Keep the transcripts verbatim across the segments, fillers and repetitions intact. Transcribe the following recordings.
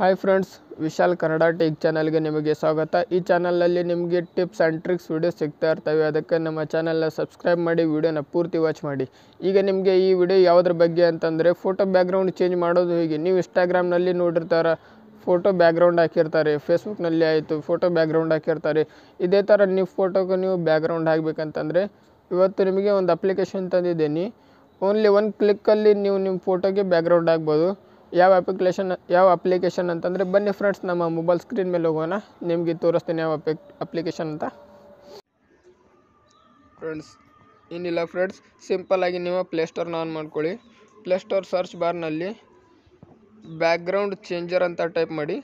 Hi friends, Vishal Kannada tech ಚಾನಲ್ಗೆ ನಿಮಗೆ ಸ್ವಾಗತ. ಈ ಚಾನಲಲ್ಲಿ ನಿಮಗೆ ಟಿಪ್ಸ್ ಆ್ಯಂಡ್ ಟ್ರಿಕ್ಸ್ ವಿಡಿಯೋಸ್ ಸಿಗ್ತಾ ಇರ್ತವೆ. ಅದಕ್ಕೆ ನಮ್ಮ ಚಾನಲ್ನ ಸಬ್ಸ್ಕ್ರೈಬ್ ಮಾಡಿ, ವಿಡಿಯೋನ ಪೂರ್ತಿ ವಾಚ್ ಮಾಡಿ. ಈಗ ನಿಮಗೆ ಈ ವಿಡಿಯೋ ಯಾವುದ್ರ ಬಗ್ಗೆ ಅಂತಂದರೆ, ಫೋಟೋ ಬ್ಯಾಕ್ಗ್ರೌಂಡ್ ಚೇಂಜ್ ಮಾಡೋದು ಹೇಗೆ. ನೀವು ಇನ್ಸ್ಟಾಗ್ರಾಮ್ನಲ್ಲಿ ನೋಡಿರ್ತಾರ, ಫೋಟೋ ಬ್ಯಾಕ್ಗ್ರೌಂಡ್ ಹಾಕಿರ್ತಾರೆ. ಫೇಸ್ಬುಕ್ನಲ್ಲಿ ಆಯಿತು, ಫೋಟೋ ಬ್ಯಾಕ್ಗ್ರೌಂಡ್ ಹಾಕಿರ್ತಾರೆ. ಇದೇ ಥರ ನೀವು ಫೋಟೋಗೆ ನೀವು ಬ್ಯಾಕ್ಗ್ರೌಂಡ್ ಹಾಕಬೇಕಂತಂದರೆ, ಇವತ್ತು ನಿಮಗೆ ಒಂದು ಅಪ್ಲಿಕೇಶನ್ ತಂದಿದ್ದೀನಿ. ಓನ್ಲಿ ಒಂದು ಕ್ಲಿಕ್ಕಲ್ಲಿ ನೀವು ನಿಮ್ಮ ಫೋಟೋಗೆ ಬ್ಯಾಕ್ಗ್ರೌಂಡ್ ಹಾಕ್ಬೋದು. ಯಾವ ಅಪ್ಲಿಕೇಶನ್ ಯಾವ ಅಪ್ಲಿಕೇಶನ್ ಅಂತಂದರೆ, ಬನ್ನಿ ಫ್ರೆಂಡ್ಸ್ ನಮ್ಮ ಮೊಬೈಲ್ ಸ್ಕ್ರೀನ್ ಮೇಲೆ ಹೋಗೋಣ, ನಿಮಗೆ ತೋರಿಸ್ತೀನಿ ಯಾವ ಅಪ್ ಅಪ್ಲಿಕೇಶನ್ ಅಂತ. ಫ್ರೆಂಡ್ಸ್ ಏನಿಲ್ಲ ಫ್ರೆಂಡ್ಸ್, ಸಿಂಪಲ್ಲಾಗಿ ನೀವು ಪ್ಲೇಸ್ಟೋರ್ನ ಆನ್ ಮಾಡ್ಕೊಳ್ಳಿ. ಪ್ಲೇಸ್ಟೋರ್ ಸರ್ಚ್ ಬಾರ್ನಲ್ಲಿ ಬ್ಯಾಕ್ಗ್ರೌಂಡ್ ಚೇಂಜರ್ ಅಂತ ಟೈಪ್ ಮಾಡಿ.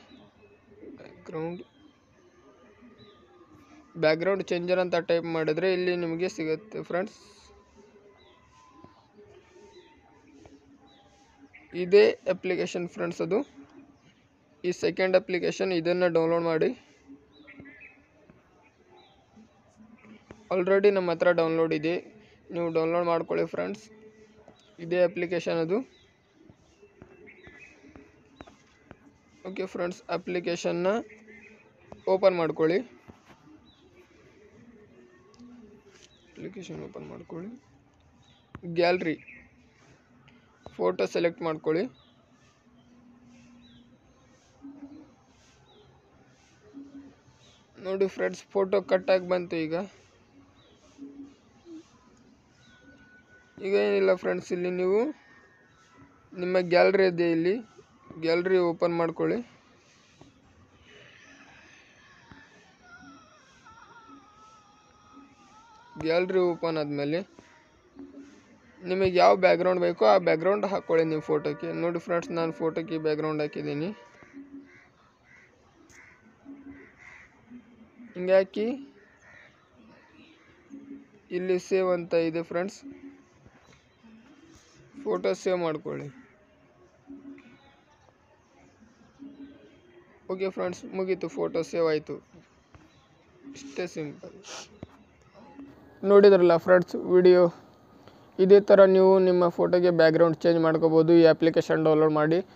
ಬ್ಯಾಕ್ಗ್ರೌಂಡ್ ಬ್ಯಾಕ್ಗ್ರೌಂಡ್ ಚೇಂಜರ್ ಅಂತ ಟೈಪ್ ಮಾಡಿದರೆ ಇಲ್ಲಿ ನಿಮಗೆ ಸಿಗುತ್ತೆ ಫ್ರೆಂಡ್ಸ್. ಇದೇ ಅಪ್ಲಿಕೇಶನ್ ಫ್ರೆಂಡ್ಸ್, ಅದು ಈ ಸೆಕೆಂಡ್ ಅಪ್ಲಿಕೇಶನ್. ಇದನ್ನು ಡೌನ್ಲೋಡ್ ಮಾಡಿ. ಆಲ್ರೆಡಿ ನಮ್ಮ ಹತ್ರ ಡೌನ್ಲೋಡ್ ಇದೆ, ನೀವು ಡೌನ್ಲೋಡ್ ಮಾಡ್ಕೊಳ್ಳಿ ಫ್ರೆಂಡ್ಸ್. ಇದೇ ಅಪ್ಲಿಕೇಶನ್ ಅದು. ಓಕೆ ಫ್ರೆಂಡ್ಸ್, ಅಪ್ಲಿಕೇಶನ್ನ ಓಪನ್ ಮಾಡ್ಕೊಳ್ಳಿ. ಅಪ್ಲಿಕೇಶನ್ ಓಪನ್ ಮಾಡ್ಕೊಳ್ಳಿ. ಗ್ಯಾಲರಿ ಫೋಟೋ ಸೆಲೆಕ್ಟ್ ಮಾಡ್ಕೊಳ್ಳಿ. ನೋಡಿ ಫ್ರೆಂಡ್ಸ್, ಫೋಟೋ ಕಟ್ಟಾಗಿ ಬಂತು. ಈಗ ಈಗ ಏನಿಲ್ಲ ಫ್ರೆಂಡ್ಸ್, ಇಲ್ಲಿ ನೀವು ನಿಮ್ಮ ಗ್ಯಾಲರಿ ಇದೆ, ಇಲ್ಲಿ ಗ್ಯಾಲರಿ ಓಪನ್ ಮಾಡ್ಕೊಳ್ಳಿ. ಗ್ಯಾಲರಿ ಓಪನ್ ಆದಮೇಲೆ ನಿಮಗೆ ಯಾವ ಬ್ಯಾಕ್ಗ್ರೌಂಡ್ ಬೇಕೋ ಆ ಬ್ಯಾಕ್ಗ್ರೌಂಡ್ ಹಾಕ್ಕೊಳ್ಳಿ ನೀವು ಫೋಟೋಕ್ಕೆ. ನೋಡಿ ಫ್ರೆಂಡ್ಸ್, ನಾನು ಫೋಟೋಕ್ಕೆ ಬ್ಯಾಕ್ಗ್ರೌಂಡ್ ಹಾಕಿದ್ದೀನಿ. ಹಿಂಗೆ ಹಾಕಿ ಇಲ್ಲಿ ಸೇವ್ ಅಂತ ಇದೆ ಫ್ರೆಂಡ್ಸ್. ಫೋಟೋ ಸೇವ್ ಮಾಡ್ಕೊಳ್ಳಿ. ಓಕೆ ಫ್ರೆಂಡ್ಸ್, ಮುಗೀತು, ಫೋಟೋ ಸೇವ್ ಆಯಿತು. ಇಷ್ಟೇ ಸಿಂಪಲ್. ನೋಡಿದ್ರಲ್ಲ ಫ್ರೆಂಡ್ಸ್ ವಿಡಿಯೋ. ಇದೇ ಥರ ನೀವು ನಿಮ್ಮ ಫೋಟೋಗೆ ಬ್ಯಾಕ್ಗ್ರೌಂಡ್ ಚೇಂಜ್ ಮಾಡ್ಕೋಬೋದು ಈ ಅಪ್ಲಿಕೇಶನ್ ಡೌನ್ಲೋಡ್ ಮಾಡಿ.